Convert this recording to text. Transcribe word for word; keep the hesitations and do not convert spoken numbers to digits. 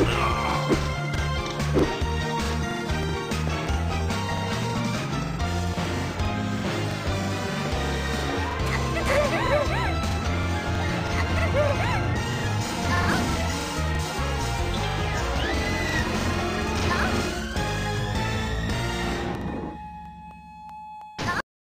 Yeah.